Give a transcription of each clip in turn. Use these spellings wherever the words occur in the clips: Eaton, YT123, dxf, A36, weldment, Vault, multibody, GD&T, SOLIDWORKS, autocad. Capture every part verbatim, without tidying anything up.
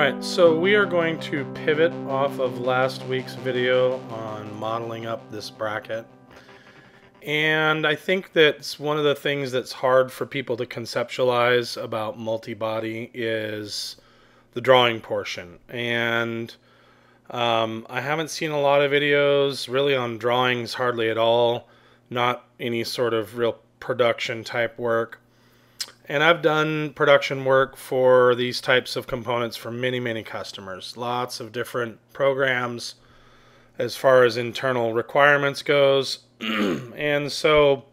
Alright, so we are going to pivot off of last week's video on modeling up this bracket. And I think that's one of the things that's hard for people to conceptualize about multi-body is the drawing portion. And um, I haven't seen a lot of videos really on drawings, hardly at all, not any sort of real production type work. And I've done production work for these types of components for many, many customers, lots of different programs as far as internal requirements goes. And so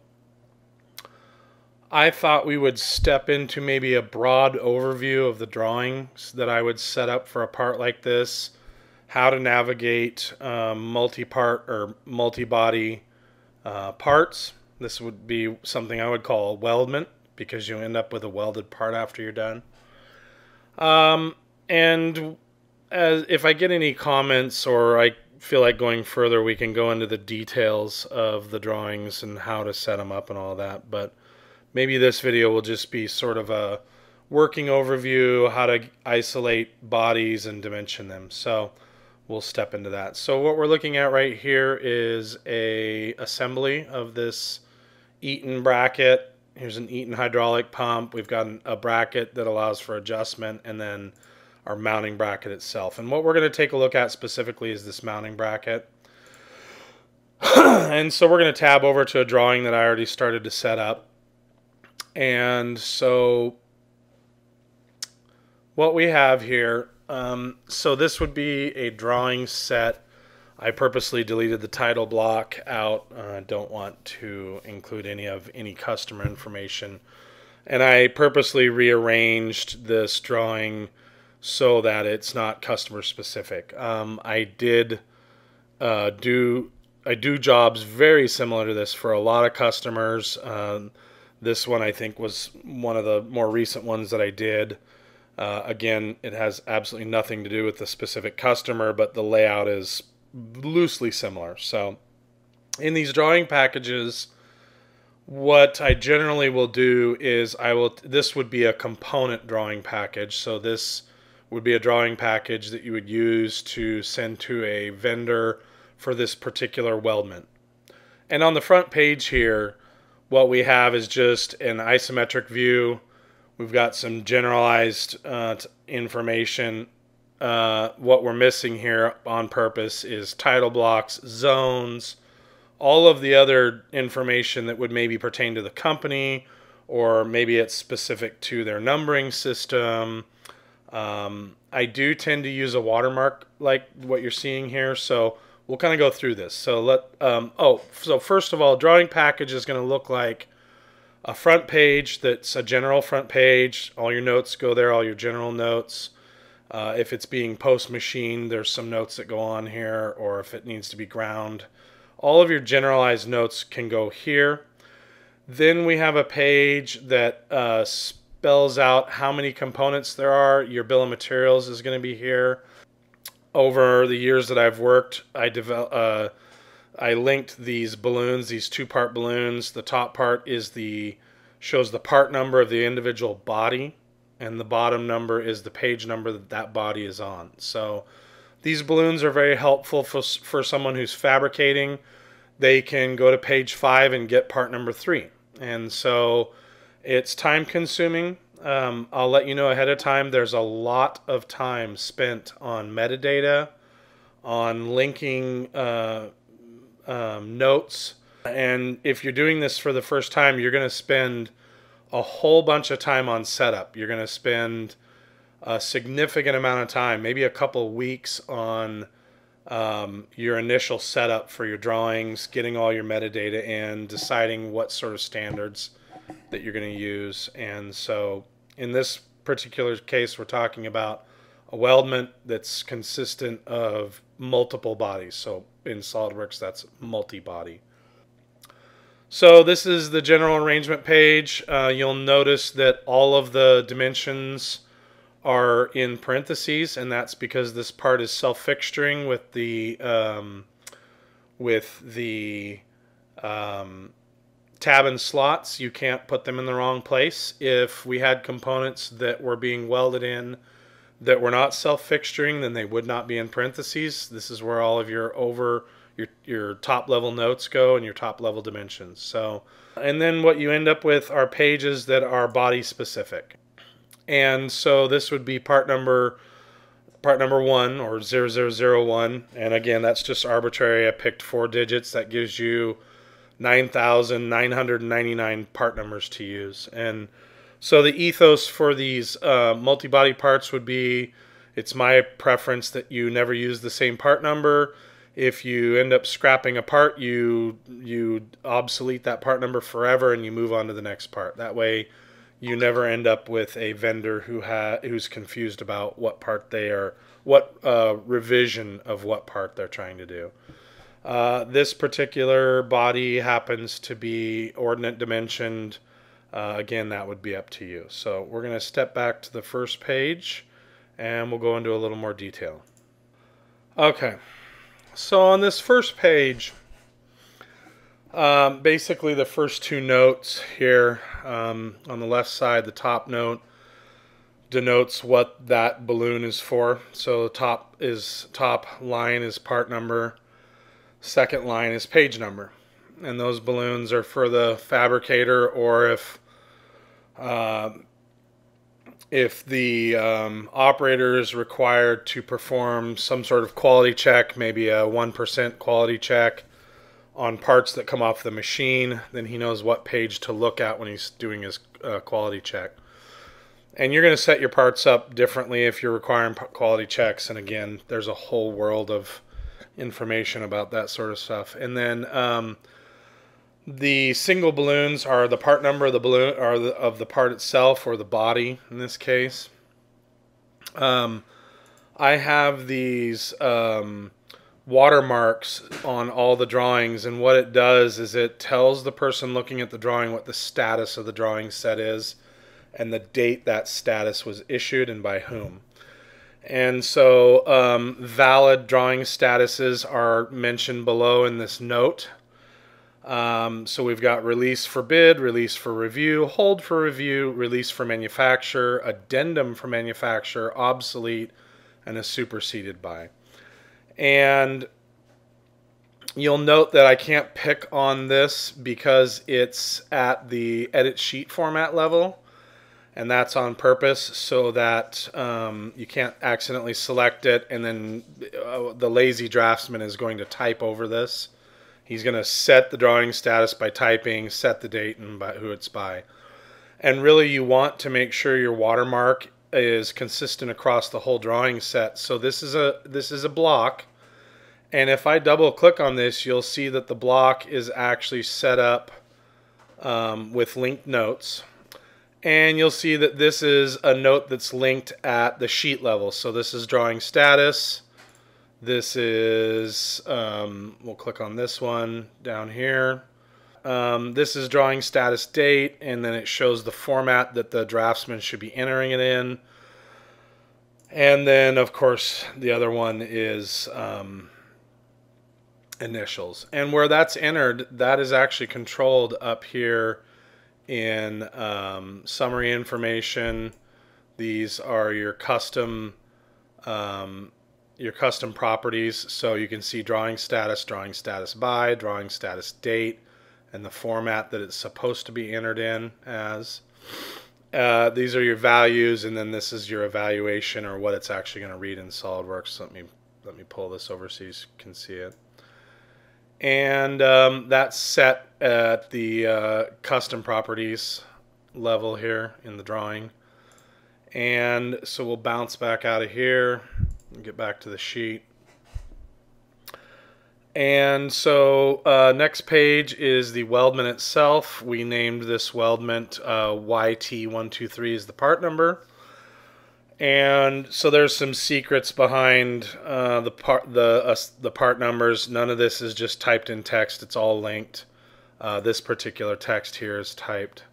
I thought we would step into maybe a broad overview of the drawings that I would set up for a part like this, how to navigate um, multi-part or multi-body uh, parts. This would be something I would call weldment, because you end up with a welded part after you're done. Um, and as, if I get any comments or I feel like going further, we can go into the details of the drawings and how to set them up and all that. But maybe this video will just be sort of a working overview, how to isolate bodies and dimension them. So we'll step into that. So what we're looking at right here is a assembly of this Eaton bracket. Here's an Eaton hydraulic pump. We've got a bracket that allows for adjustment, and then our mounting bracket itself. And what we're going to take a look at specifically is this mounting bracket. And so we're going to tab over to a drawing that I already started to set up. And so what we have here, um, so this would be a drawing set. I purposely deleted the title block out. I uh, don't want to include any of any customer information. And I purposely rearranged this drawing so that it's not customer specific. Um, I did uh, do I do jobs very similar to this for a lot of customers. Um, this one I think was one of the more recent ones that I did. Uh, again, it has absolutely nothing to do with the specific customer, but the layout is loosely similar. So in these drawing packages, what I generally will do is I will this would be a component drawing package. So this would be a drawing package that you would use to send to a vendor for this particular weldment. And on the front page here, what we have is just an isometric view. We've got some generalized uh, information. Uh, what we're missing here on purpose is title blocks, zones, all of the other information that would maybe pertain to the company, or maybe it's specific to their numbering system. Um, I do tend to use a watermark like what you're seeing here, so we'll kind of go through this. So let um, oh, so first of all, drawing package is going to look like a front page that's a general front page. All your notes go there, all your general notes. Uh, if it's being post-machined, there's some notes that go on here, or if it needs to be ground. All of your generalized notes can go here. Then we have a page that uh, spells out how many components there are. Your bill of materials is going to be here. Over the years that I've worked, I, uh, I linked these balloons, these two-part balloons. The top part is the shows the part number of the individual body, and the bottom number is the page number that that body is on. So these balloons are very helpful for, for someone who's fabricating. They can go to page five and get part number three. And so it's time consuming. Um, I'll let you know ahead of time, there's a lot of time spent on metadata, on linking uh, um, notes. And if you're doing this for the first time, you're going to spend a whole bunch of time on setup. You're going to spend a significant amount of time, maybe a couple weeks, on um, your initial setup for your drawings, getting all your metadata in, deciding what sort of standards that you're going to use. And so in this particular case, we're talking about a weldment that's consistent of multiple bodies. So in SOLIDWORKS, that's multi-body. So this is the general arrangement page. Uh, you'll notice that all of the dimensions are in parentheses, and that's because this part is self-fixturing with the um, with the um, tab and slots. You can't put them in the wrong place. If we had components that were being welded in that were not self-fixturing, then they would not be in parentheses. This is where all of your over your your top level notes go and your top level dimensions. So, and then what you end up with are pages that are body specific. And so this would be part number part number one, or zero zero zero one, and again, that's just arbitrary. I picked four digits. That gives you nine thousand nine hundred ninety-nine part numbers to use. And so the ethos for these uh, multi-body parts would be, it's my preference that you never use the same part number. If you end up scrapping a part, you you obsolete that part number forever and you move on to the next part. That way you never end up with a vendor who ha who's confused about what part they are, what uh, revision of what part they're trying to do. Uh, this particular body happens to be ordinate dimensioned. Uh, again, that would be up to you. So we're going to step back to the first page and we'll go into a little more detail. Okay, so on this first page, um, basically the first two notes here, um, on the left side, the top note denotes what that balloon is for. So the top is top line is part number, second line is page number. And those balloons are for the fabricator, or if uh, if the um, operator is required to perform some sort of quality check, maybe a one percent quality check on parts that come off the machine, then he knows what page to look at when he's doing his uh, quality check. And you're going to set your parts up differently if you're requiring quality checks. And again, there's a whole world of information about that sort of stuff. And then um, the single balloons are the part number of the balloon, or the, of the part itself, or the body in this case. Um, I have these um, watermarks on all the drawings, and what it does is it tells the person looking at the drawing what the status of the drawing set is and the date that status was issued and by whom. And so um, valid drawing statuses are mentioned below in this note. Um, so we've got release for bid, release for review, hold for review, release for manufacture, addendum for manufacture, obsolete, and is superseded by. And you'll note that I can't pick on this because it's at the edit sheet format level. And that's on purpose so that um, you can't accidentally select it and then uh, the lazy draftsman is going to type over this. He's going to set the drawing status by typing, set the date and by who it's by. And really you want to make sure your watermark is consistent across the whole drawing set. So this is a, this is a block. And if I double click on this, you'll see that the block is actually set up um, with linked notes. And you'll see that this is a note that's linked at the sheet level. So this is drawing status. This is, um, we'll click on this one down here. Um, this is drawing status date, and then it shows the format that the draftsman should be entering it in. And then, of course, the other one is um, initials. And where that's entered, that is actually controlled up here in um, summary information. These are your custom um, your custom properties, so you can see drawing status, drawing status by, drawing status date, and the format that it's supposed to be entered in as. Uh, these are your values, and then this is your evaluation, or what it's actually going to read in SolidWorks. Let me let me pull this over so you can see it. And um, that's set at the uh, custom properties level here in the drawing. And so we'll bounce back out of here and get back to the sheet. And so uh, next page is the weldment itself. We named this weldment uh, Y T one two three is the part number. And so there's some secrets behind uh, the part the uh, the part numbers. None of this is just typed in text. It's all linked. Uh, this particular text here is typed.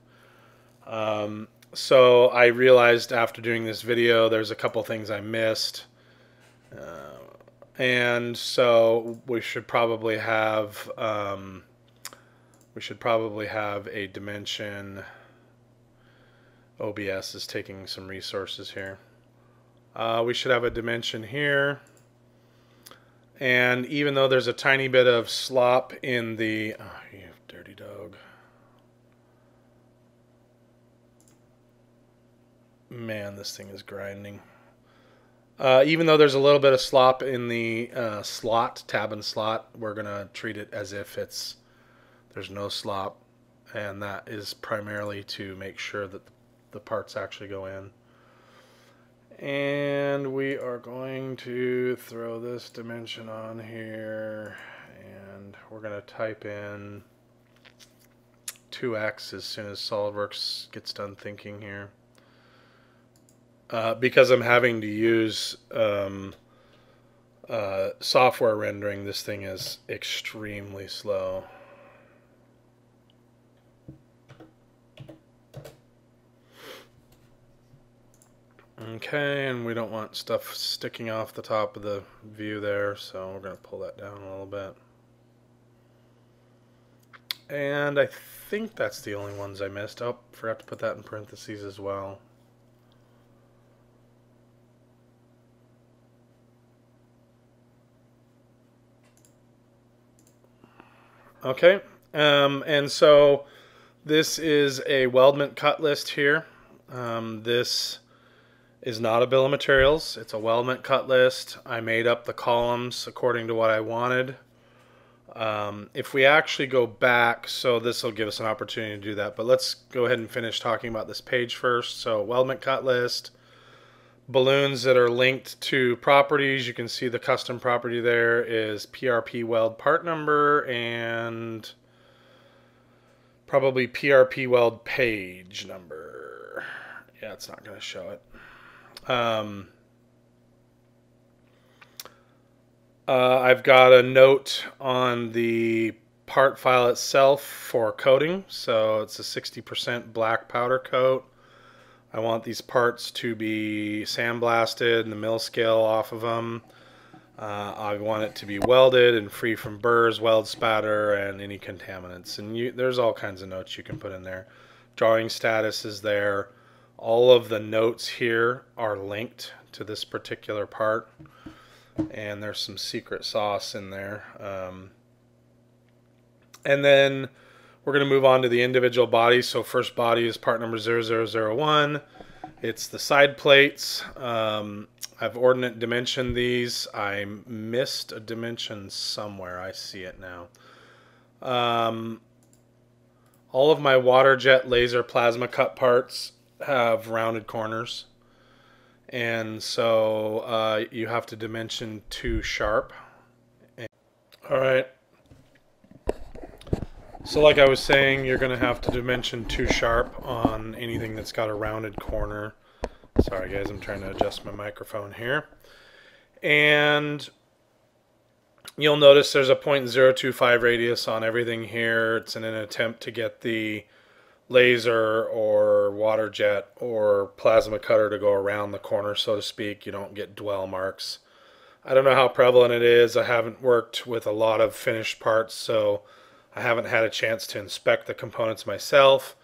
Um, so I realized after doing this video, there's a couple things I missed, uh, and so we should probably have um, we should probably have a dimension. O B S is taking some resources here. Uh, we should have a dimension here. And even though there's a tiny bit of slop in the... Oh, you dirty dog. Man, this thing is grinding. Uh, even though there's a little bit of slop in the uh, slot, tab and slot, we're going to treat it as if it's there's no slop. And that is primarily to make sure that the parts actually go in. And we are going to throw this dimension on here, and we're going to type in two x as soon as SOLIDWORKS gets done thinking here. Uh, because I'm having to use um, uh, software rendering, this thing is extremely slow. Okay, and we don't want stuff sticking off the top of the view there, so we're going to pull that down a little bit. And I think that's the only ones I missed. Oh, forgot to put that in parentheses as well. Okay, um, and so this is a weldment cut list here. Um, this... is not a bill of materials. It's a weldment cut list. I made up the columns according to what I wanted. Um, if we actually go back, so this will give us an opportunity to do that, but let's go ahead and finish talking about this page first. So weldment cut list, balloons that are linked to properties. You can see the custom property there is P R P weld part number and probably P R P weld page number. Yeah, it's not going to show it. Um, uh, I've got a note on the part file itself for coating, so it's a sixty percent black powder coat. I want these parts to be sandblasted and the mill scale off of them. Uh, I want it to be welded and free from burrs, weld spatter, and any contaminants. And you, there's all kinds of notes you can put in there. Drawing status is there. All of the notes here are linked to this particular part, and there's some secret sauce in there. Um, and then we're going to move on to the individual bodies. So first body is part number zero zero zero one. It's the side plates. Um, I've ordinate dimensioned these. I missed a dimension somewhere. I see it now. Um, all of my water jet laser plasma cut parts have rounded corners, and so uh, you have to dimension two sharp. Alright, so like I was saying, you're gonna have to dimension two sharp on anything that's got a rounded corner. Sorry guys, I'm trying to adjust my microphone here. And you'll notice there's a zero point zero two five radius on everything here. It's in an attempt to get the laser or water jet or plasma cutter to go around the corner, so to speak. You don't get dwell marks. I don't know how prevalent it is. I haven't worked with a lot of finished parts, so I haven't had a chance to inspect the components myself.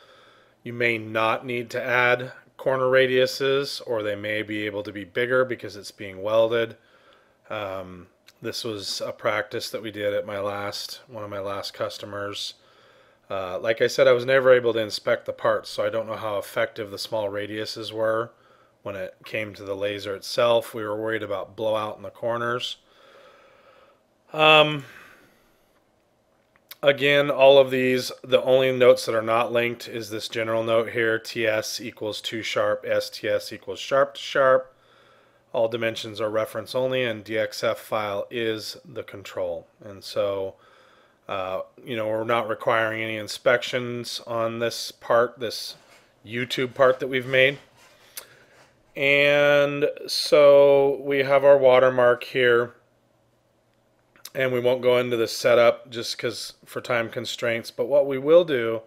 You may not need to add corner radiuses, or they may be able to be bigger because it's being welded. Um, this was a practice that we did at my last one of my last customers. Uh, like I said, I was never able to inspect the parts, so I don't know how effective the small radiuses were when it came to the laser itself. We were worried about blowout in the corners. Um, again, all of these, the only notes that are not linked is this general note here, T S equals two sharp, S T S equals sharp to sharp. All dimensions are reference only, and D X F file is the control. And so... Uh, you know, we're not requiring any inspections on this part, this YouTube part that we've made. And so we have our watermark here, and we won't go into the setup just because for time constraints, but what we will do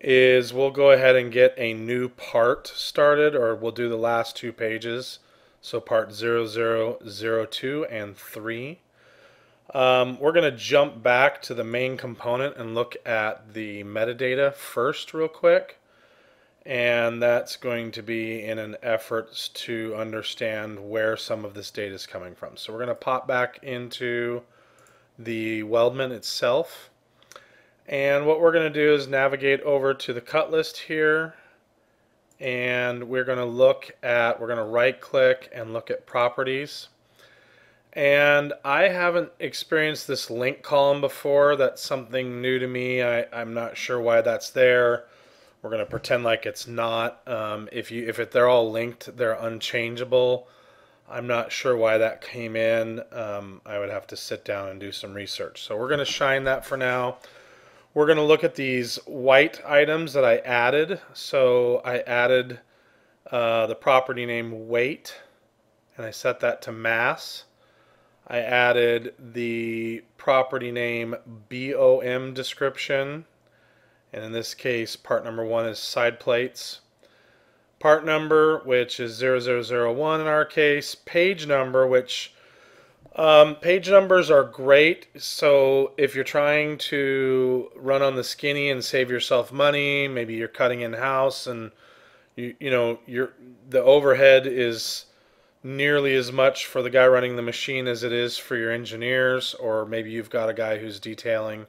is we'll go ahead and get a new part started, or we'll do the last two pages, so part zero zero zero two and three. Um, we're going to jump back to the main component and look at the metadata first real quick, and that's going to be in an effort to understand where some of this data is coming from. So we're going to pop back into the weldment itself, and what we're going to do is navigate over to the cut list here, and we're going to look at, we're going to right click and look at properties. And I haven't experienced this link column before. That's something new to me. I, I'm not sure why that's there. We're going to pretend like it's not. Um, if you if it, they're all linked, they're unchangeable. I'm not sure why that came in. Um, I would have to sit down and do some research. So we're going to shine that for now. We're going to look at these white items that I added. So I added uh, the property name weight, and I set that to mass. I added the property name B O M description, and in this case part number one is side plates, part number, which is zero zero zero one in our case, page number, which um, page numbers are great, so if you're trying to run on the skinny and save yourself money, maybe you're cutting in-house and you, you know you're, the overhead is nearly as much for the guy running the machine as it is for your engineers, or maybe you've got a guy who's detailing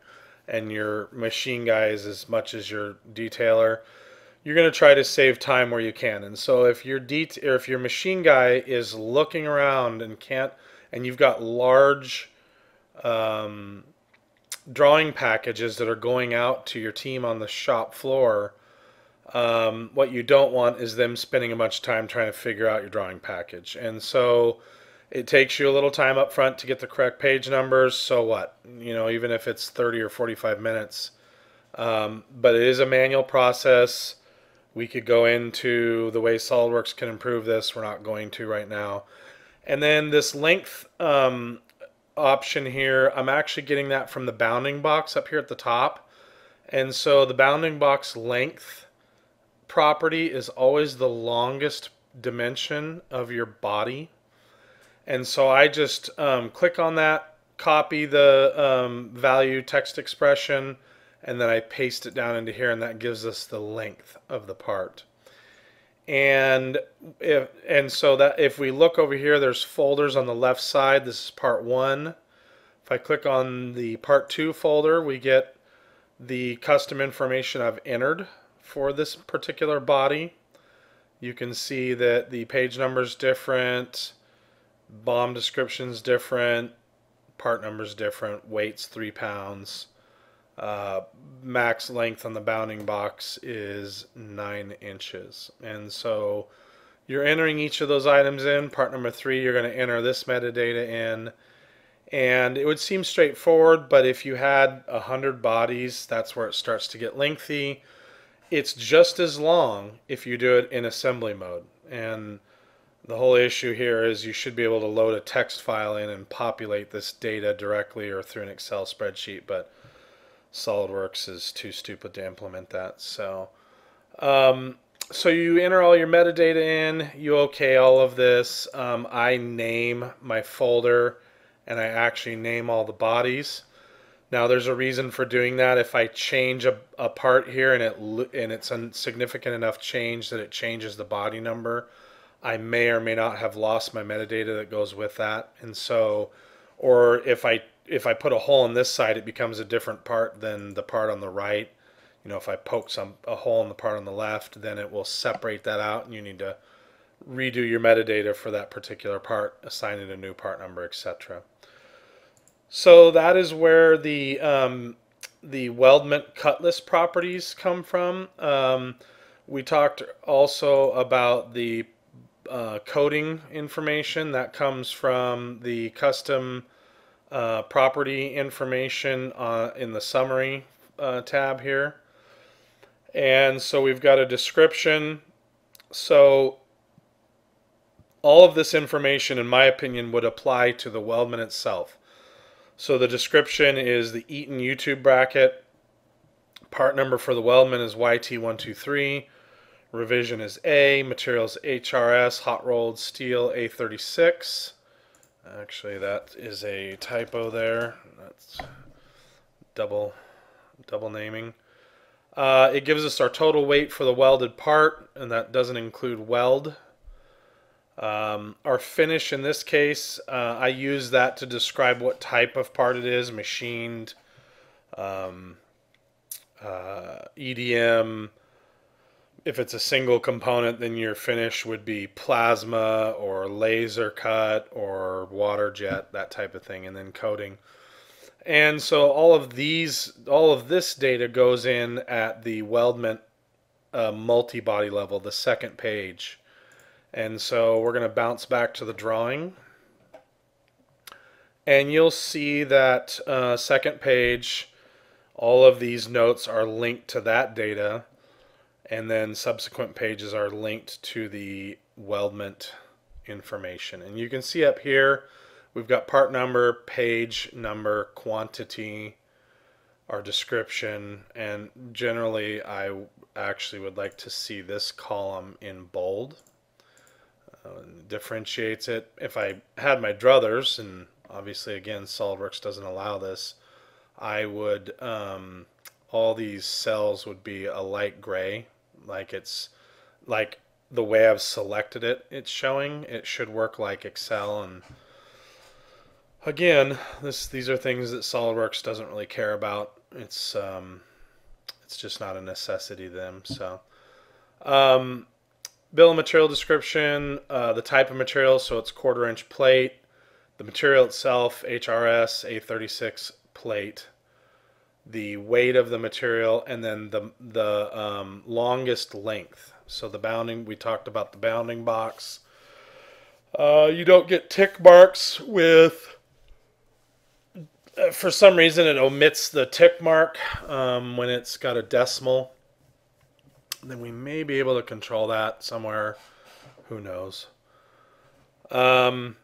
and your machine guy is as much as your detailer. You're going to try to save time where you can, and so if your det or if your machine guy is looking around and can't, and you've got large um, drawing packages that are going out to your team on the shop floor, Um, what you don't want is them spending a bunch of time trying to figure out your drawing package. And so it takes you a little time up front to get the correct page numbers. So what? You know, even if it's thirty or forty-five minutes. Um, but it is a manual process. We could go into the way SOLIDWORKS can improve this. We're not going to right now. And then this length um, option here, I'm actually getting that from the bounding box up here at the top. And so the bounding box length property is always the longest dimension of your body, and so I just um, click on that, copy the um, value text expression, and then I paste it down into here, and that gives us the length of the part. And if and so that if we look over here, there's folders on the left side. This is part one. If I click on the part two folder, we get the custom information I've entered for this particular body. You can see that the page number is different, bomb description is different, part number is different, weight's three pounds, uh, max length on the bounding box is nine inches. And so you're entering each of those items in. Part number three, you're going to enter this metadata in. And it would seem straightforward, but if you had a hundred bodies, that's where it starts to get lengthy. It's just as long if you do it in assembly mode, and the whole issue here is you should be able to load a text file in and populate this data directly or through an Excel spreadsheet, but SOLIDWORKS is too stupid to implement that. So um, so you enter all your metadata in, you okay all of this. um, I name my folder, and I actually name all the bodies. Now there's a reason for doing that. If I change a, a part here and it and it's a significant enough change that it changes the body number, I may or may not have lost my metadata that goes with that. And so, or if I if I put a hole in this side, it becomes a different part than the part on the right. You know, if I poke some a hole in the part on the left, then it will separate that out, and you need to redo your metadata for that particular part, assign it a new part number, et cetera. So that is where the um, the weldment cut list properties come from. Um, we talked also about the uh, coding information that comes from the custom uh, property information uh, in the summary uh, tab here. And so we've got a description. So all of this information, in my opinion, would apply to the weldment itself. So the description is the Eaton YouTube bracket, part number for the weldment is Y T one two three, revision is A, materials H R S, hot rolled steel A thirty-six. Actually, that is a typo there. That's double double naming. Uh, it gives us our total weight for the welded part, and that doesn't include weld. Um, our finish in this case, uh, I use that to describe what type of part it is, machined, um, uh, E D M. If it's a single component, then your finish would be plasma or laser cut or water jet, that type of thing, and then coating. And so all of these, all of this data goes in at the weldment uh, multi-body level, the second page. And so we're going to bounce back to the drawing, and you'll see that uh, second page, all of these notes are linked to that data, and then subsequent pages are linked to the weldment information. And you can see up here we've got part number, page number, quantity, our description, and generally I actually would like to see this column in bold. Differentiates it. If I had my druthers, and obviously again SOLIDWORKS doesn't allow this, I would um, all these cells would be a light gray, like it's like the way I've selected it it's showing. It should work like Excel, and again this these are things that SOLIDWORKS doesn't really care about. It's um, it's just not a necessity to them. So um, bill of material description, uh, the type of material, so it's quarter inch plate, the material itself, H R S, A thirty-six plate, the weight of the material, and then the, the um, longest length. So the bounding, we talked about the bounding box. Uh, you don't get tick marks with, for some reason it omits the tick mark um, when it's got a decimal. Then we may be able to control that somewhere, who knows. Um,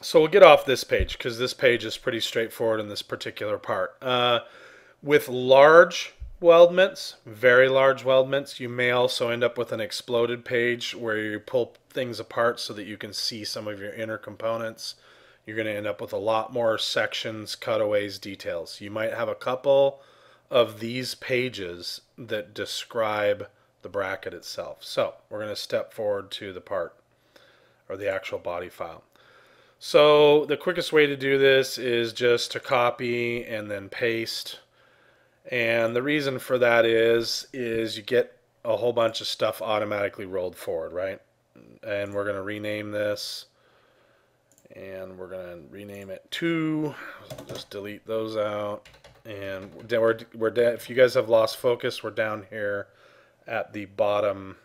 so we'll get off this page because this page is pretty straightforward in this particular part. Uh, with large weldments, very large weldments, you may also end up with an exploded page where you pull things apart so that you can see some of your inner components. You're going to end up with a lot more sections, cutaways, details. You might have a couple of these pages that describe the bracket itself. So we're going to step forward to the part, or the actual body file. So the quickest way to do this is just to copy and then paste, and the reason for that is is you get a whole bunch of stuff automatically rolled forward, right? And we're going to rename this, and we're going to rename it to, just delete those out. And we're, we're if you guys have lost focus, we're down here at the bottom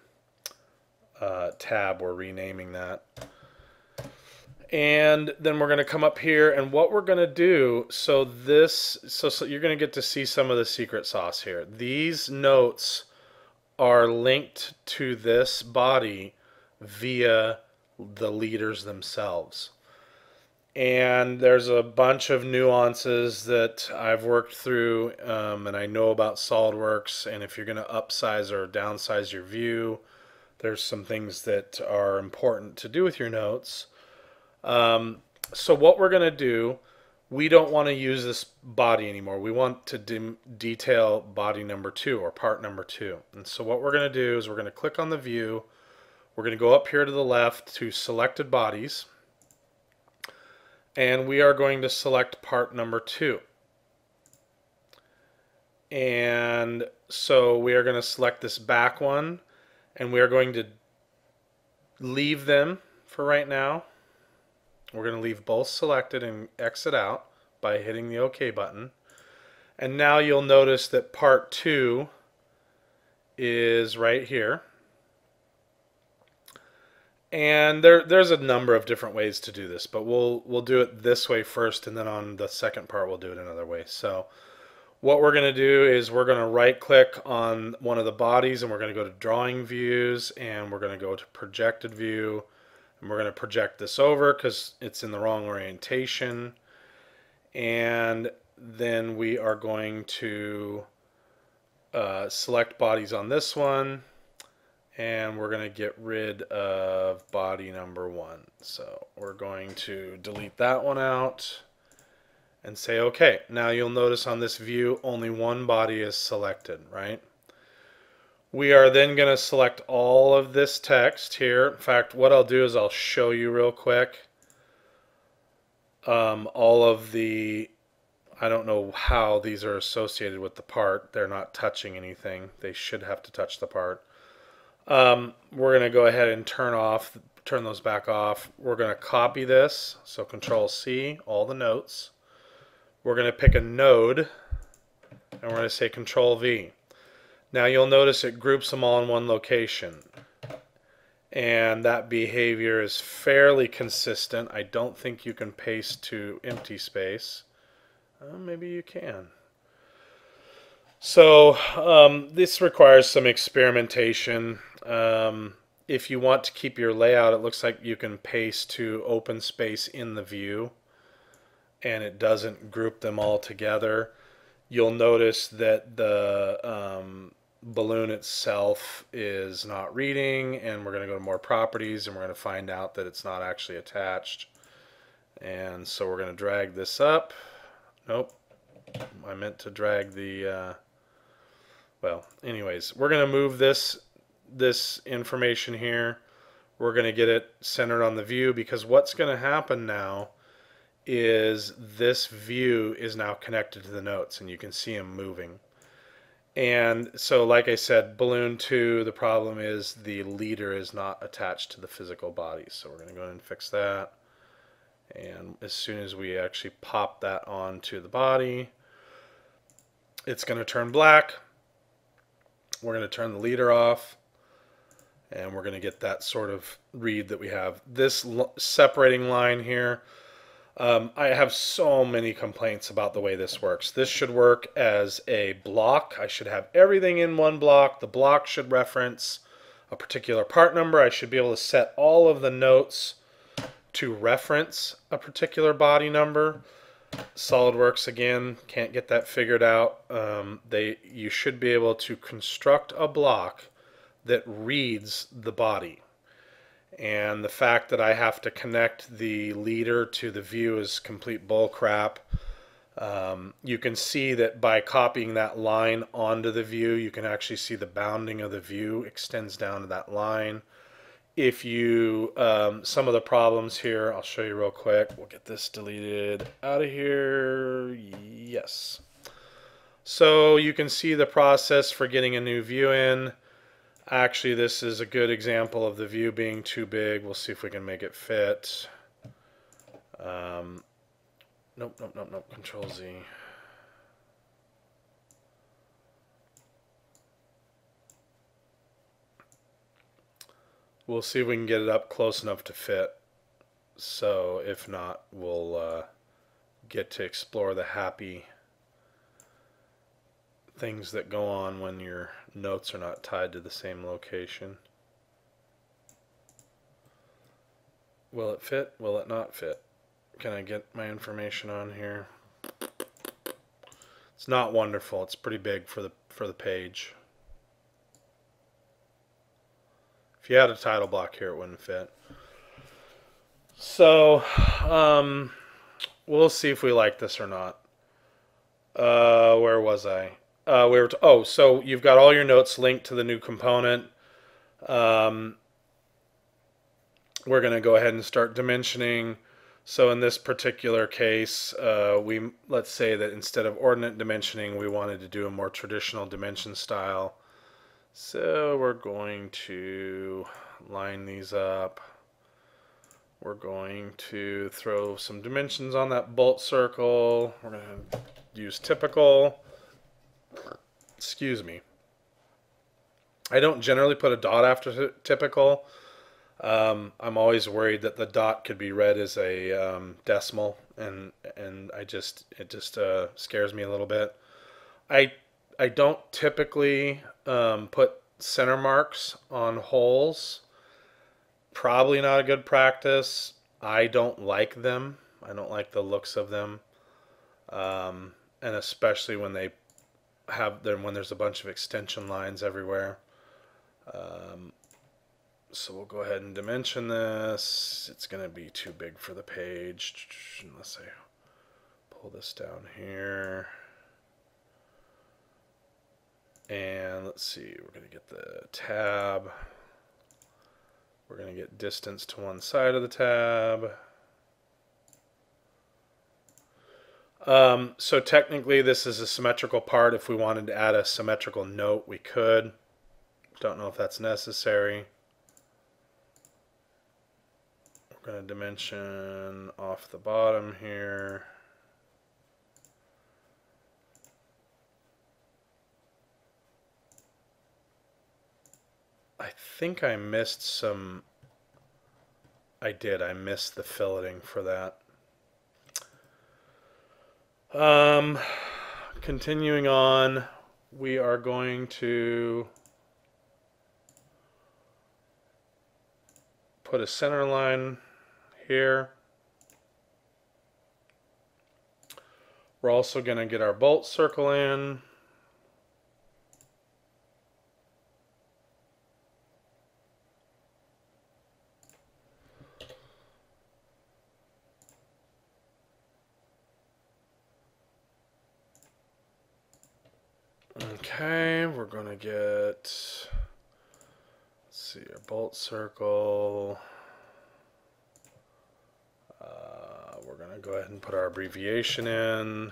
uh, tab. We're renaming that. And then we're going to come up here, and what we're going to do, so this, so, so you're going to get to see some of the secret sauce here. These notes are linked to this body via the leaders themselves. And there's a bunch of nuances that I've worked through um, and I know about SOLIDWORKS, and if you're going to upsize or downsize your view, there's some things that are important to do with your notes. Um, so what we're going to do, we don't want to use this body anymore. We want to de detail body number two, or part number two. And so what we're going to do is we're going to click on the view. We're going to go up here to the left to selected bodies. And we are going to select part number two. And so we are going to select this back one, and we are going to leave them for right now. We're going to leave both selected and exit out by hitting the OK button. And now you'll notice that part two is right here. And there, there's a number of different ways to do this, but we'll we'll do it this way first, and then on the second part we'll do it another way. So what we're going to do is we're going to right-click on one of the bodies, and we're going to go to Drawing Views, and we're going to go to Projected View, and we're going to project this over because it's in the wrong orientation. And then we are going to uh, select bodies on this one. And we're going to get rid of body number one. So we're going to delete that one out. and say OK. Now you'll notice on this view only one body is selected, right? We are then going to select all of this text here. In fact, what I'll do is I'll show you real quick um, all of the, I don't know how these are associated with the part. They're not touching anything. They should have to touch the part. Um, we're going to go ahead and turn off, turn those back off. We're going to copy this. So control C, all the notes. We're going to pick a node and we're going to say control V. Now you'll notice it groups them all in one location, and that behavior is fairly consistent. I don't think you can paste to empty space. Uh, maybe you can. So um, this requires some experimentation. Um, if you want to keep your layout, it looks like you can paste to open space in the view, and it doesn't group them all together. You'll notice that the um, balloon itself is not reading, and we're going to go to more properties and we're going to find out that it's not actually attached. And so we're going to drag this up. Nope, I meant to drag the uh, well, anyways, we're going to move this this information here. We're going to get it centered on the view, because what's going to happen now is this view is now connected to the notes, and you can see them moving. And so, like I said, balloon two, the problem is the leader is not attached to the physical body. So we're going to go ahead and fix that. And as soon as we actually pop that onto the body, it's going to turn black. We're going to turn the leader off, and we're going to get that sort of read that we have. This separating line here, Um, I have so many complaints about the way this works. This should work as a block. I should have everything in one block. The block should reference a particular part number. I should be able to set all of the notes to reference a particular body number. SolidWorks, again, can't get that figured out. Um, they, you should be able to construct a block that reads the body. And the fact that I have to connect the leader to the view is complete bull crap. Um, you can see that by copying that line onto the view, you can actually see the bounding of the view extends down to that line. If you, um, some of the problems here, I'll show you real quick. We'll get this deleted out of here. Yes. So you can see the process for getting a new view in. Actually, this is a good example of the view being too big. We'll see if we can make it fit. Um, nope, nope, nope, nope. control Z. We'll see if we can get it up close enough to fit. So if not, we'll uh, get to explore the happy things that go on when your notes are not tied to the same location. Will it fit? Will it not fit? Can I get my information on here? It's not wonderful. It's pretty big for the for the page. If you had a title block here, it wouldn't fit. So um, we'll see if we like this or not. Uh, where was I? Uh, we were t oh, so you've got all your notes linked to the new component. Um, we're going to go ahead and start dimensioning. So in this particular case, uh, we let's say that instead of ordinate dimensioning, we wanted to do a more traditional dimension style. So we're going to line these up. We're going to throw some dimensions on that bolt circle. We're going to use typical. Excuse me. I don't generally put a dot after typical. Um, I'm always worried that the dot could be read as a um, decimal, and and I just it just uh, scares me a little bit. I I don't typically um, put center marks on holes. Probably not a good practice. I don't like them. I don't like the looks of them, um, and especially when they have them when there's a bunch of extension lines everywhere. Um, so we'll go ahead and dimension this. It's going to be too big for the page unless I pull this down here. And let's see, we're going to get the tab. We're going to get distance to one side of the tab. Um, so technically this is a symmetrical part. If we wanted to add a symmetrical note, we could. Don't know if that's necessary. We're going to dimension off the bottom here. I think I missed some. I did. I missed the filleting for that. Um, continuing on, we are going to put a center line here. We're also going to get our bolt circle in. Okay, we're going to get, let's see, our bolt circle. Uh, we're going to go ahead and put our abbreviation in.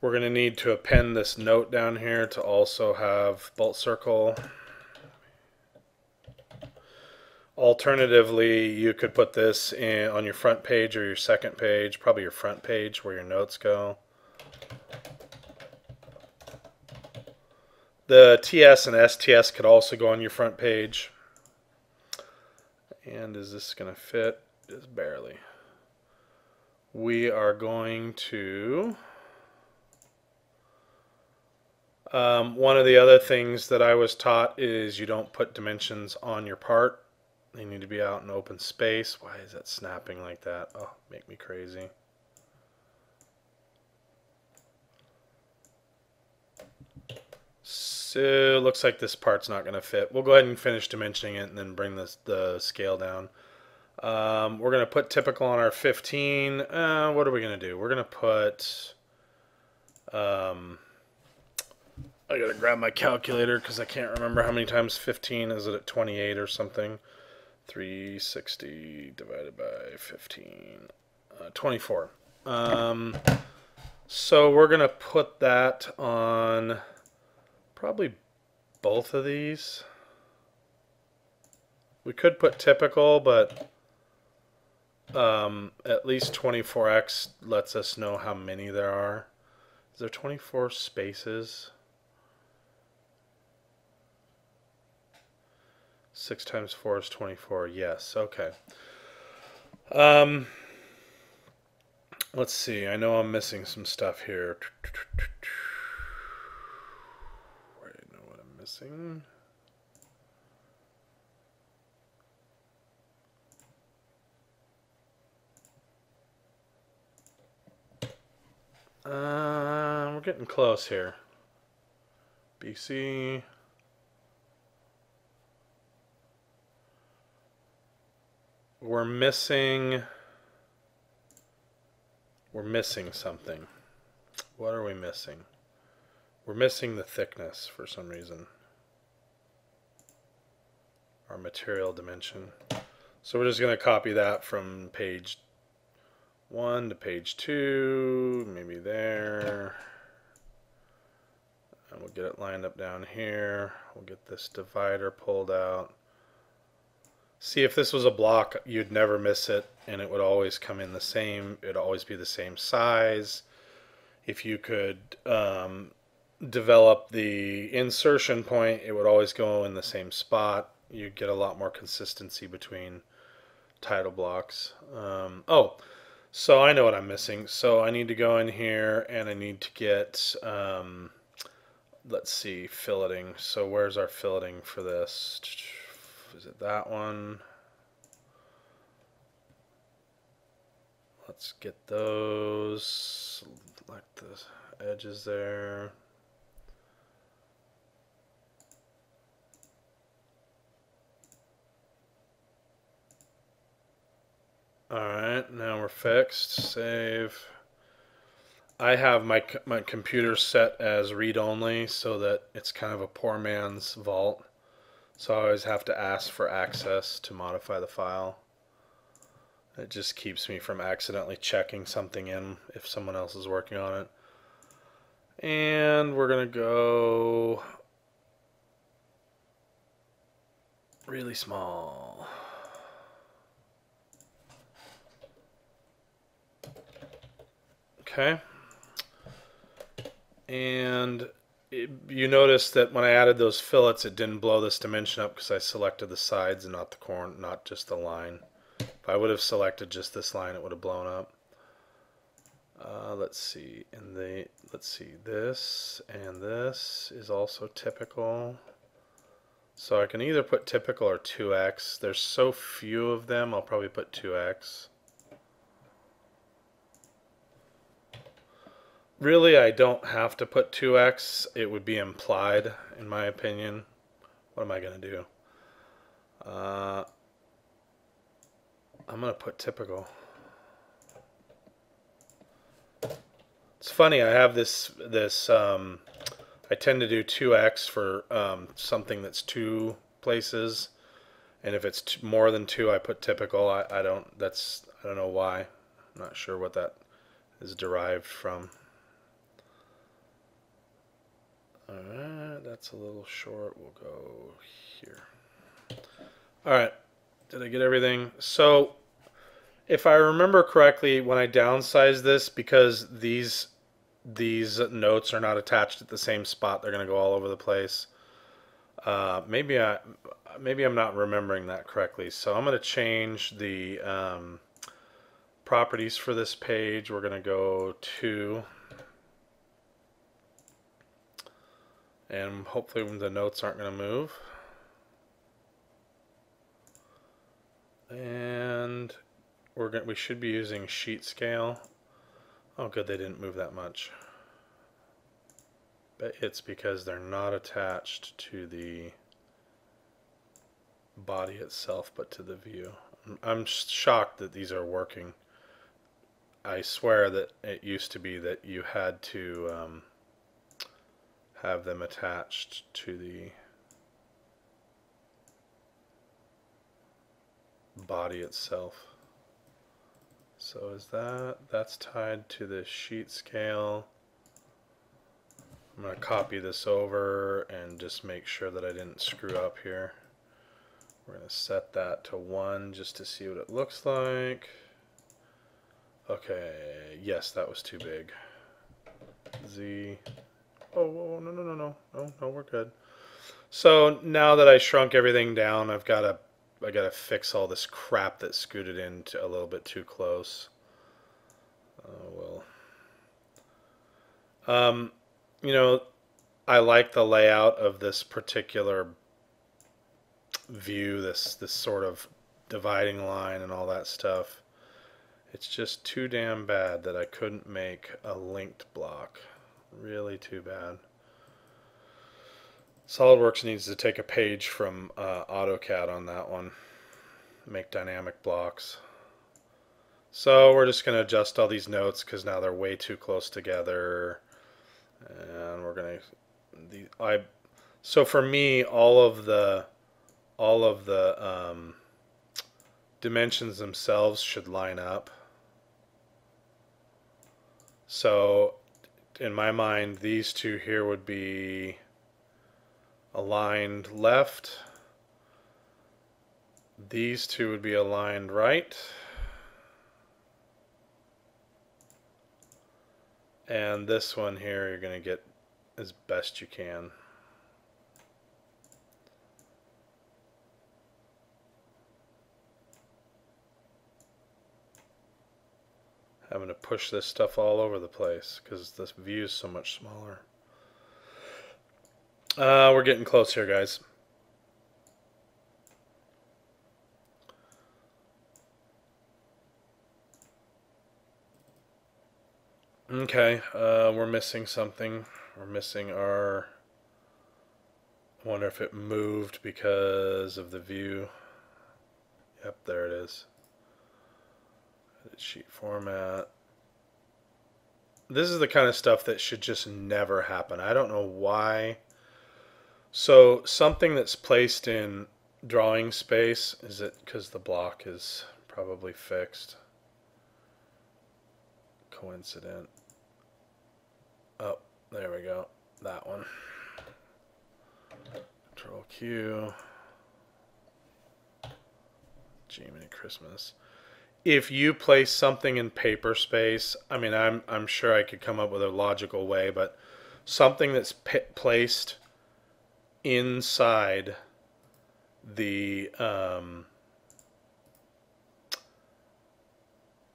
We're going to need to append this note down here to also have bolt circle. Alternatively, you could put this in, on your front page or your second page, probably your front page where your notes go. The T S and S T S could also go on your front page. And is this going to fit? Just barely. We are going to... Um, one of the other things that I was taught is you don't put dimensions on your part. They need to be out in open space. Why is that snapping like that? Oh, make me crazy. So it looks like this part's not going to fit. We'll go ahead and finish dimensioning it and then bring this, the scale down. Um, we're going to put typical on our fifteen. Uh, what are we going to do? We're going to put... Um, I got to grab my calculator because I can't remember how many times fifteen. Is it at twenty-eight or something? three sixty divided by fifteen. Uh, twenty-four. Um, so we're going to put that on... Probably both of these. We could put typical, but um, at least twenty-four x lets us know how many there are. Is there twenty-four spaces? six times four is twenty-four. Yes, okay. Um, let's see. I know I'm missing some stuff here. Missing. Uh, we're getting close here. B C. We're missing. We're missing something. What are we missing? We're missing the thickness for some reason. Our material dimension. So we're just going to copy that from page one to page two, maybe there. And we'll get it lined up down here. We'll get this divider pulled out. See, if this was a block, you'd never miss it, and it would always come in the same. It'd always be the same size. If you could um, develop the insertion point, it would always go in the same spot. You get a lot more consistency between title blocks. Um, oh, so I know what I'm missing. So I need to go in here and I need to get, um, let's see, filleting. So where's our filleting for this? Is it that one? Let's get those, select the edges there. Alright, now we're fixed. Save. I have my, my computer set as read-only so that it's kind of a poor man's vault. So I always have to ask for access to modify the file. It just keeps me from accidentally checking something in if someone else is working on it. And we're going to go really small. Okay. And it, you notice that when I added those fillets, it didn't blow this dimension up because I selected the sides and not the corner, not just the line. If I would have selected just this line, it would have blown up. Uh, let's see. And they let's see. This and this is also typical. So I can either put typical or two X. There's so few of them. I'll probably put two X. Really, I don't have to put two X. It would be implied, in my opinion. What am I going to do? Uh, I'm going to put typical. It's funny, I have this, this um, I tend to do two X for um, something that's two places. And if it's t more than two, I put typical. I, I don't, that's, I don't know why. I'm not sure what that is derived from. Alright, that's a little short. We'll go here. Alright, did I get everything? So, if I remember correctly, when I downsized this, because these these notes are not attached at the same spot, they're going to go all over the place. Uh, maybe I maybe I'm not remembering that correctly. So I'm going to change the um, properties for this page. We're going to go to. And hopefully the notes aren't going to move. And we're going we should be using sheet scale. Oh good, they didn't move that much. But it's because they're not attached to the body itself, but to the view. I'm shocked that these are working. I swear that it used to be that you had to um, have them attached to the body itself. So is that, that's tied to the sheet scale. I'm going to copy this over and just make sure that I didn't screw up here. We're going to set that to one just to see what it looks like. Okay, yes, that was too big. Z. Oh, whoa, no, no, no, no, no, no, we're good. So now that I shrunk everything down, I've got to, I got to fix all this crap that scooted in to a little bit too close. Oh well. Um, you know, I like the layout of this particular view, this this sort of dividing line and all that stuff. It's just too damn bad that I couldn't make a linked block. Really too bad. SolidWorks needs to take a page from uh, AutoCAD on that one. Make dynamic blocks. So we're just going to adjust all these notes because now they're way too close together. And we're going to... I so for me, all of the all of the um, dimensions themselves should line up. So in my mind, these two here would be aligned left. These two would be aligned right. And this one here you're going to get as best you can. Having to push this stuff all over the place because this view is so much smaller. Uh, we're getting close here, guys. Okay, uh, we're missing something. We're missing our... I wonder if it moved because of the view. Yep, there it is. sheet format. This is the kind of stuff that should just never happen. I don't know why. So something that's placed in drawing space, is it because the block is probably fixed? Coincident. Oh, there we go. That one. Control Q. Jiminy Christmas. If you place something in paper space, I mean, I'm I'm sure I could come up with a logical way, but something that's placed inside the um,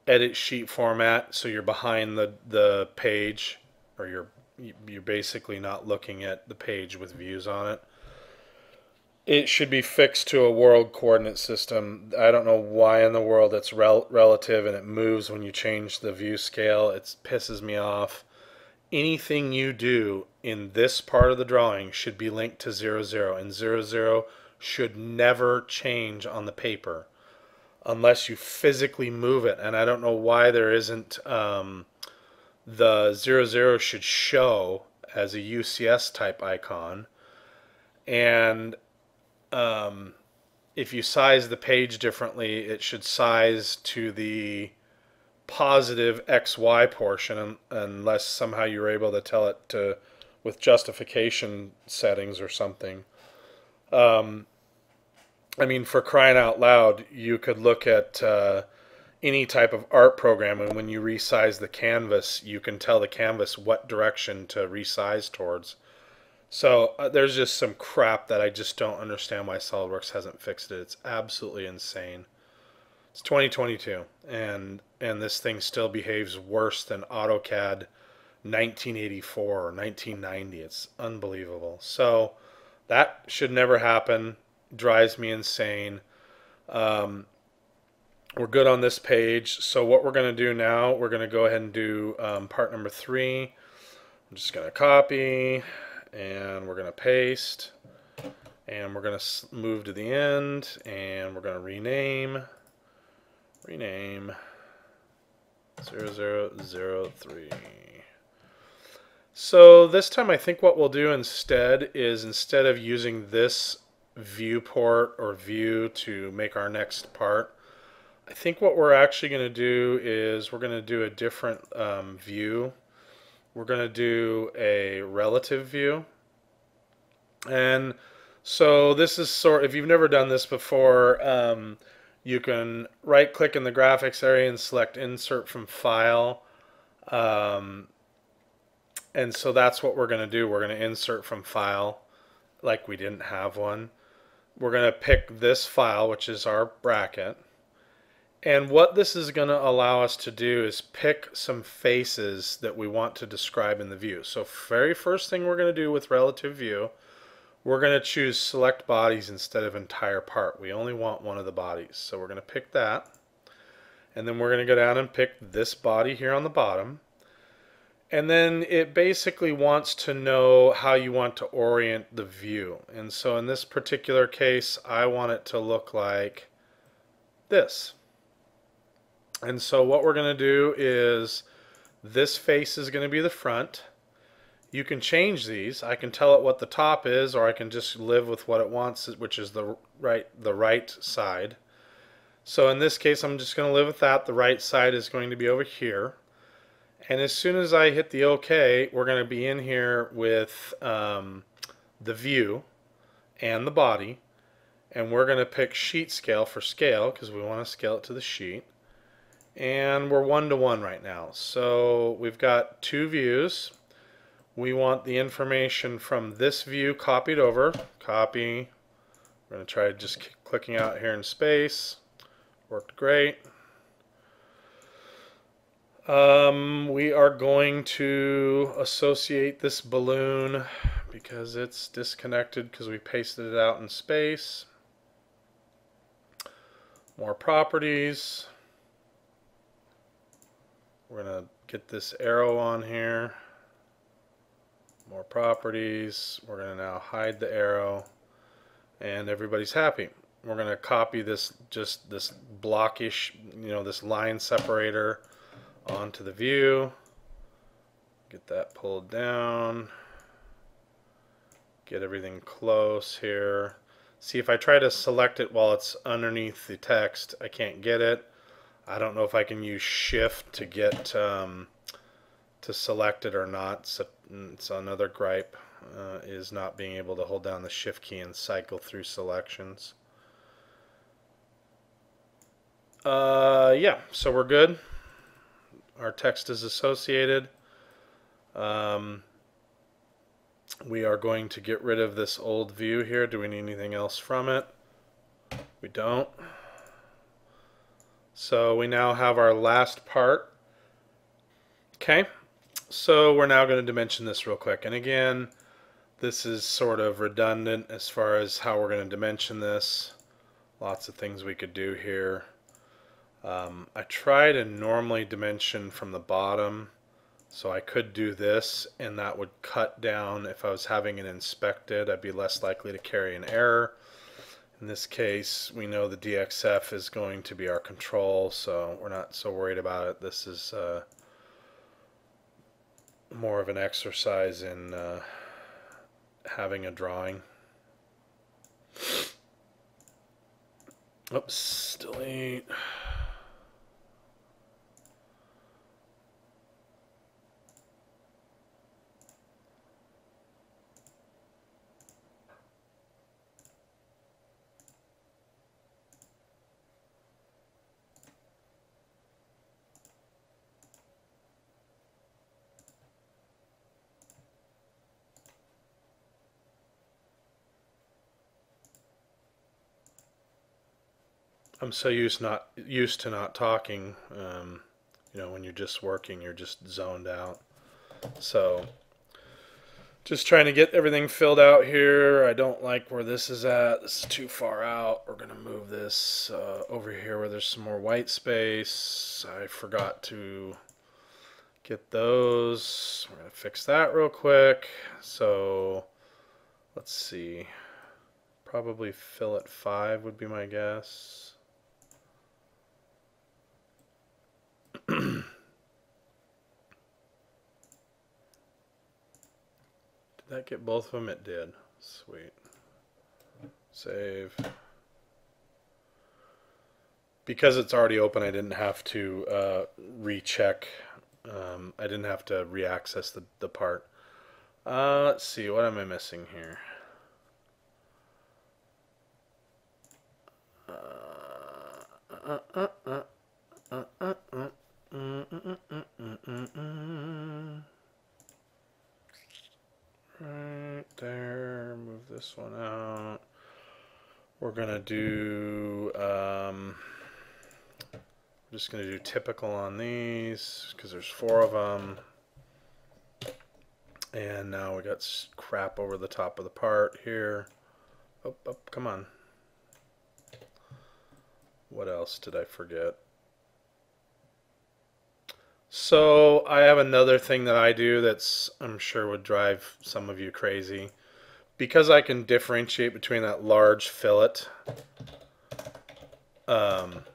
edit sheet format, so you're behind the the page, or you're you're basically not looking at the page with views on it. It should be fixed to a world coordinate system. I don't know why in the world it's rel relative and it moves when you change the view scale. It pisses me off. Anything you do in this part of the drawing should be linked to zero zero, and zero zero should never change on the paper unless you physically move it. And I don't know why there isn't um, the zero zero should show as a U C S type icon. And Um, if you size the page differently, it should size to the positive X Y portion, unless somehow you're able to tell it to with justification settings or something. Um, I mean, for crying out loud, you could look at uh, any type of art program, and when you resize the canvas, you can tell the canvas what direction to resize towards. So uh, there's just some crap that I just don't understand why SolidWorks hasn't fixed it. It's absolutely insane. It's twenty twenty-two, and and this thing still behaves worse than AutoCAD nineteen eighty-four or nineteen ninety. It's unbelievable. So that should never happen. Drives me insane. Um, we're good on this page. So what we're going to do now, we're going to go ahead and do um, part number three. I'm just going to copy, and we're going to paste, and we're going to move to the end, and we're going to rename, rename zero zero zero three. So this time I think what we'll do instead is, instead of using this viewport or view to make our next part, I think what we're actually going to do is we're going to do a different um, view. We're going to do a relative view. And so this is sort, if you've never done this before, um, you can right click in the graphics area and select insert from file. Um, and so that's what we're going to do. We're going to insert from file, like we didn't have one. We're going to pick this file, which is our bracket. And what this is going to allow us to do is pick some faces that we want to describe in the view. So very first thing we're going to do with relative view, we're going to choose select bodies instead of entire part. We only want one of the bodies. So we're going to pick that. And then we're going to go down and pick this body here on the bottom. And then it basically wants to know how you want to orient the view. And so in this particular case, I want it to look like this. And so what we're going to do is, this face is going to be the front. You can change these. I can tell it what the top is, or I can just live with what it wants, which is the right, the right side. So in this case, I'm just going to live with that. The right side is going to be over here. And as soon as I hit the OK, we're going to be in here with um, the view and the body. And we're going to pick sheet scale for scale, because we want to scale it to the sheet. And we're one to one right now. So we've got two views. We want the information from this view copied over. Copy. We're going to try just clicking out here in space. Worked great. Um, we are going to associate this balloon, because it's disconnected because we pasted it out in space. More properties. We're going to get this arrow on here, more properties. We're going to now hide the arrow, and everybody's happy. we're going to copy this, just this blockish, you know, this line separator onto the view. Get that pulled down. Get everything close here. See, if I try to select it while it's underneath the text, I can't get it. I don't know if I can use shift to get um, to select it or not. So it's another gripe, uh, is not being able to hold down the shift key and cycle through selections. Uh, yeah, so we're good. Our text is associated. Um, we are going to get rid of this old view here. Do we need anything else from it? We don't. So we now have our last part. Okay, so we're now going to dimension this real quick. And again, this is sort of redundant as far as how we're going to dimension this. Lots of things we could do here. Um, I try to normally dimension from the bottom, so I could do this, and that would cut down. If I was having it inspected, I'd be less likely to carry an error. In this case, we know the D X F is going to be our control, so we're not so worried about it. This is uh, more of an exercise in uh, having a drawing. Oops, delete. I'm so used not used to not talking. Um, you know, when you're just working, you're just zoned out. So, just trying to get everything filled out here. I don't like where this is at. This is too far out. We're gonna move this uh, over here where there's some more white space. I forgot to get those. We're gonna fix that real quick. So, let's see. Probably fill at five would be my guess. Did that get both of them? It did. Sweet. Save. Because it's already open, I didn't have to uh, recheck. Um, I didn't have to reaccess the, the part. Uh, let's see. What am I missing here? Uh, uh, uh, uh, uh, uh. Mm -mm -mm -mm -mm -mm. Right there, move this one out. We're gonna do um, I'm just gonna do typical on these because there's four of them, and now we got crap over the top of the part here. Oh, oh come on, what else did I forget? So I have another thing that I do that's, I'm sure, would drive some of you crazy. Because I can differentiate between that large fillet um,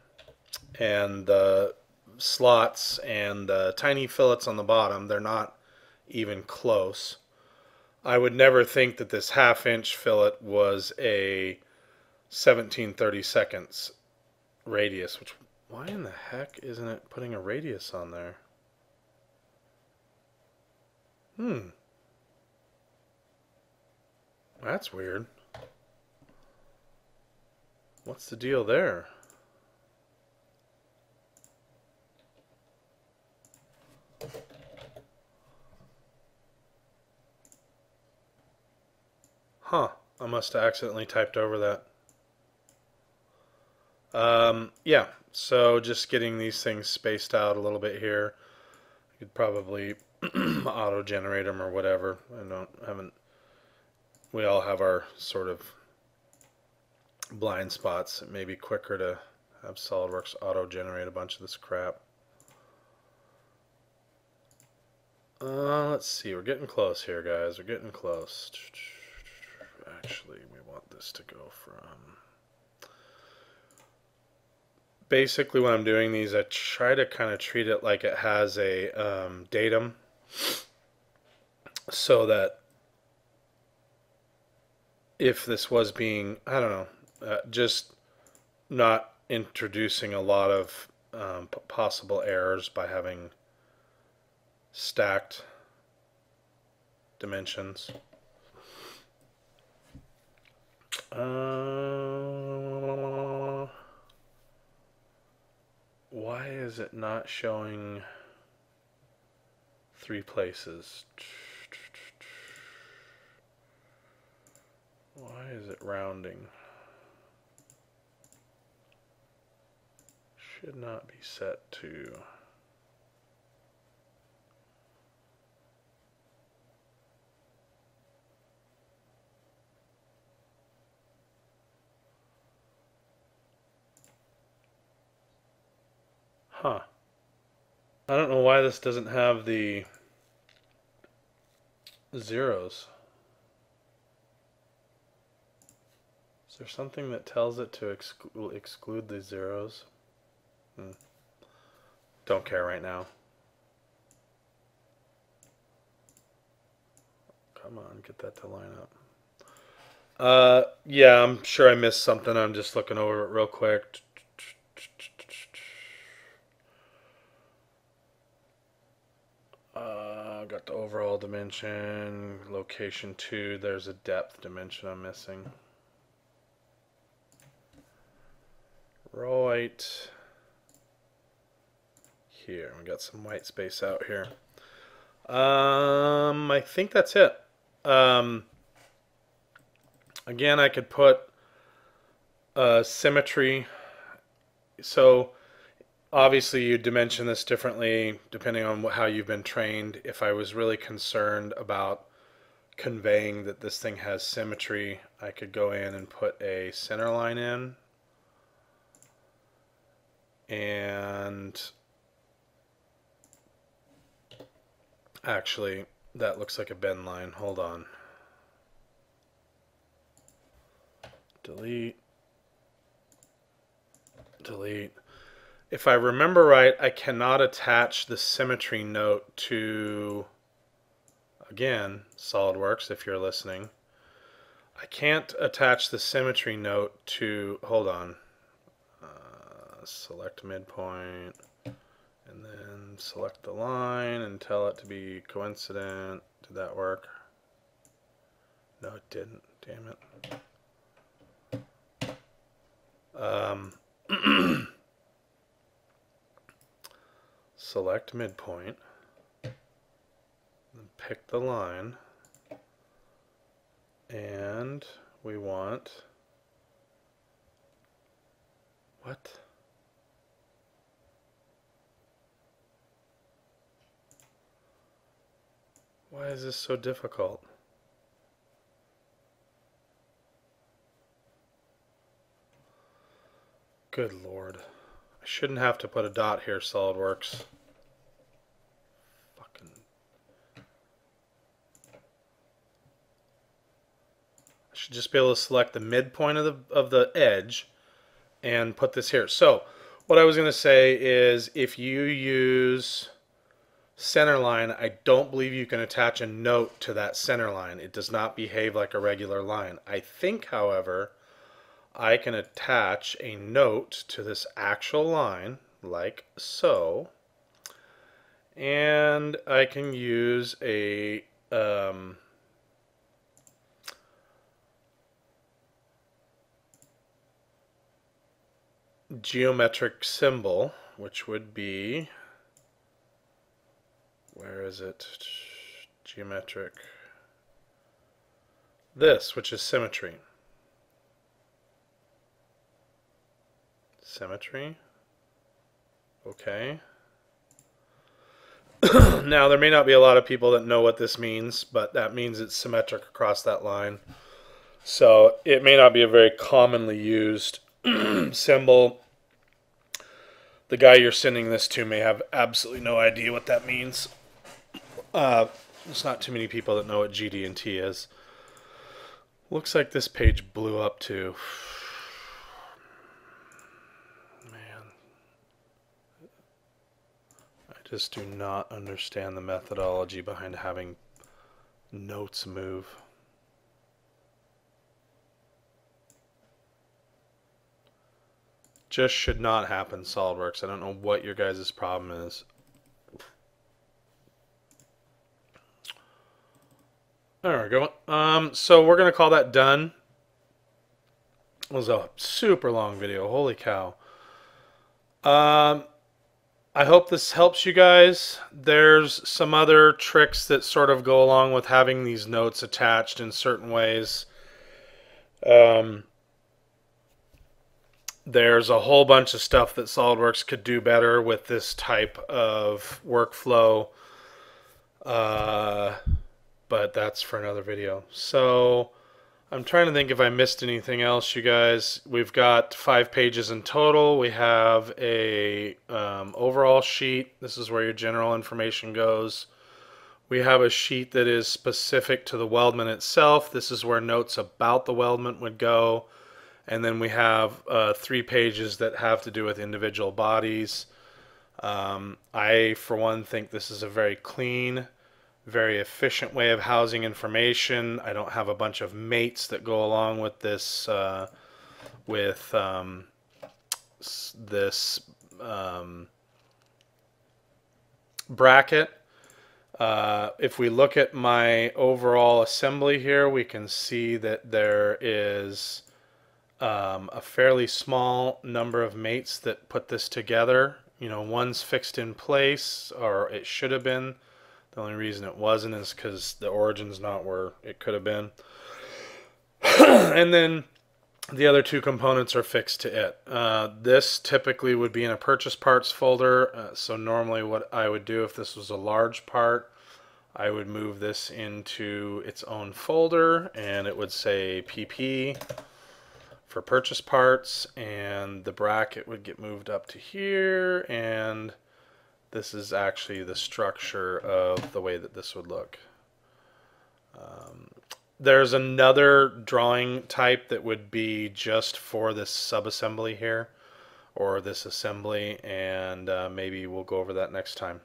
and the slots and the tiny fillets on the bottom, they're not even close. I would never think that this half inch fillet was a seventeen thirty-seconds radius, which, why in the heck isn't it putting a radius on there? Hmm. That's weird. What's the deal there? Huh. I must have accidentally typed over that. Um, yeah, so just getting these things spaced out a little bit here. I could probably auto-generate them or whatever. I don't, haven't, we all have our sort of blind spots. It may be quicker to have SOLIDWORKS auto-generate a bunch of this crap. Uh, let's see, we're getting close here, guys. We're getting close. Actually, we want this to go from... basically when I'm doing these, I try to kind of treat it like it has a um, datum, so that if this was being, I don't know, uh, just not introducing a lot of um, possible errors by having stacked dimensions. Uh, why is it not showing three places? Why is it rounding? Should not be set to... Huh. I don't know why this doesn't have the zeros. Is there something that tells it to exclu exclude the zeros? Hmm. Don't care right now. Come on, get that to line up. Uh, yeah, I'm sure I missed something. I'm just looking over it real quick. Uh, got the overall dimension, location two. There's a depth dimension I'm missing. Right here. We got some white space out here. Um, I think that's it. Um, again, I could put uh, symmetry. So obviously you dimension this differently depending on how you've been trained. If I was really concerned about conveying that this thing has symmetry, I could go in and put a center line in. And actually, that looks like a bend line. Hold on. Delete. Delete. If I remember right, I cannot attach the symmetry note to, again, SolidWorks, if you're listening. I can't attach the symmetry note to, hold on. Select midpoint and then select the line and tell it to be coincident. Did that work? No, it didn't. Damn it. Um, select midpoint and pick the line, and we want what? Why is this so difficult? Good Lord. I shouldn't have to put a dot here, SolidWorks. Fucking. I should just be able to select the midpoint of the, of the edge and put this here. So, what I was going to say is if you use center line, I don't believe you can attach a note to that center line. It does not behave like a regular line. I think, however, I can attach a note to this actual line, like so, and I can use a um, geometric symbol, which would be, where is it? Geometric. This, which is symmetry. Symmetry. Okay. Now, there may not be a lot of people that know what this means, but that means it's symmetric across that line. So it may not be a very commonly used symbol. The guy you're sending this to may have absolutely no idea what that means. Uh, there's not too many people that know what G D and T is. Looks like this page blew up too. Man, just do not understand the methodology behind having notes move. Just should not happen, SOLIDWORKS. I don't know what your guys' problem is. There we go. Um, so we're going to call that done. It was a super long video. Holy cow. Um, I hope this helps you guys. There's some other tricks that sort of go along with having these notes attached in certain ways. Um, there's a whole bunch of stuff that SOLIDWORKS could do better with this type of workflow. Uh, but that's for another video. So I'm trying to think if I missed anything else, you guys. We've got five pages in total. We have a um, overall sheet. This is where your general information goes. We have a sheet that is specific to the weldment itself. This is where notes about the weldment would go. And then we have uh, three pages that have to do with individual bodies. Um, I, for one, think this is a very clean, very efficient way of housing information. I don't have a bunch of mates that go along with this uh, with um, this um, bracket. Uh, if we look at my overall assembly here, we can see that there is um, a fairly small number of mates that put this together. You know, one's fixed in place, or it should have been. The only reason it wasn't is because the origin's not where it could have been. And then the other two components are fixed to it. Uh, this typically would be in a purchase parts folder. Uh, so normally what I would do if this was a large part, I would move this into its own folder, and it would say P P for purchase parts, and the bracket would get moved up to here, and this is actually the structure of the way that this would look. Um, there's another drawing type that would be just for this subassembly here, or this assembly, and uh, maybe we'll go over that next time.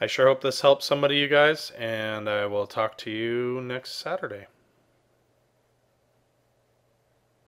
I sure hope this helps somebody, you guys, and I will talk to you next Saturday.